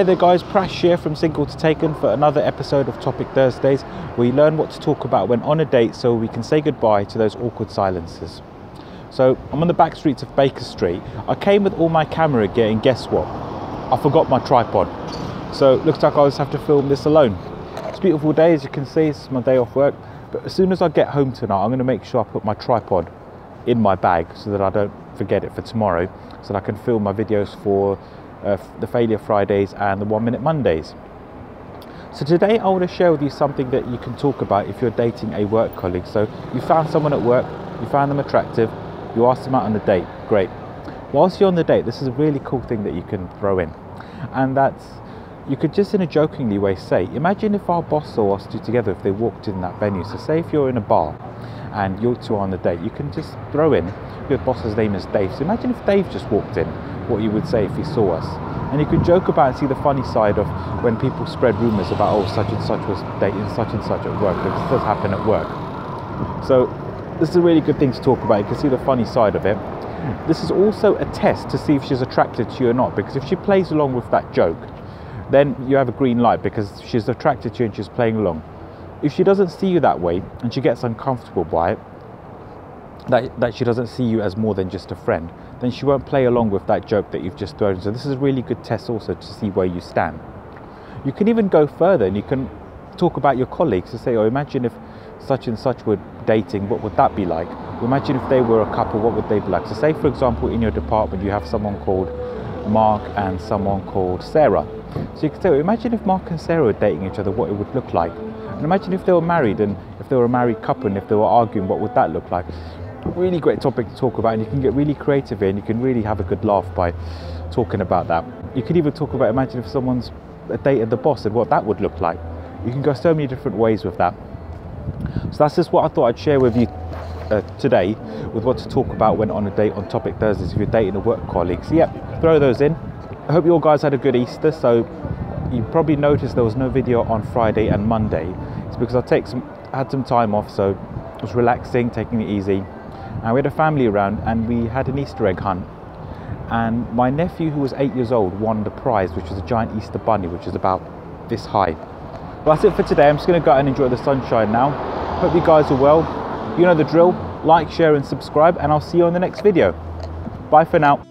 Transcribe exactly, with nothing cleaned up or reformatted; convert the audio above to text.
Hey there guys, Prash here from Single to Taken for another episode of Topic Thursdays, where you learn what to talk about when on a date so we can say goodbye to those awkward silences. So I'm on the back streets of Baker Street. I came with all my camera gear and guess what? I forgot my tripod. So it looks like I'll just have to film this alone. It's a beautiful day, as you can see. It's my day off work. But as soon as I get home tonight, I'm going to make sure I put my tripod in my bag so that I don't forget it for tomorrow, so that I can film my videos for Uh, the Failure Fridays and the One Minute Mondays. So today I want to share with you something that you can talk about if you're dating a work colleague. So you found someone at work, you found them attractive, you asked them out on a date, great. Whilst you're on the date, this is a really cool thing that you can throw in, and that's, you could just in a jokingly way say, imagine if our boss saw us two together, if they walked in that venue. So say if you're in a bar and you're two on the date, you can just throw in, your boss's name is Dave, so imagine if Dave just walked in, what you would say if he saw us. And you can joke about and see the funny side of when people spread rumours about, oh, such and such was dating such and such at work, because it does happen at work. So this is a really good thing to talk about, you can see the funny side of it. This is also a test to see if she's attracted to you or not, because if she plays along with that joke, then you have a green light because she's attracted to you and she's playing along. If she doesn't see you that way and she gets uncomfortable by it, that, that she doesn't see you as more than just a friend, then she won't play along with that joke that you've just thrown. So this is a really good test also to see where you stand. You can even go further and you can talk about your colleagues to say, oh, imagine if such and such were dating, what would that be like? Imagine if they were a couple, what would they be like? So say, for example, in your department, you have someone called Mark and someone called Sarah. So you can say, well, imagine if Mark and Sarah were dating each other, what it would look like. And imagine if they were married, and if they were a married couple, and if they were arguing, what would that look like? Really great topic to talk about, and you can get really creative here, and you can really have a good laugh by talking about that. You could even talk about, imagine if someone's dated the boss and what that would look like. You can go so many different ways with that. So that's just what I thought I'd share with you uh, today, with what to talk about when on a date on Topic Thursdays if you're dating a work colleague. So yeah, throw those in. I hope you all guys had a good Easter. So you probably noticed there was no video on Friday and Monday. It's because I take some, had some time off, so I was relaxing, taking it easy. And we had a family around and we had an Easter egg hunt. And my nephew, who was eight years old, won the prize, which was a giant Easter bunny, which is about this high. Well, that's it for today. I'm just going to go out and enjoy the sunshine now. Hope you guys are well. You know the drill. Like, share and subscribe, and I'll see you on the next video. Bye for now.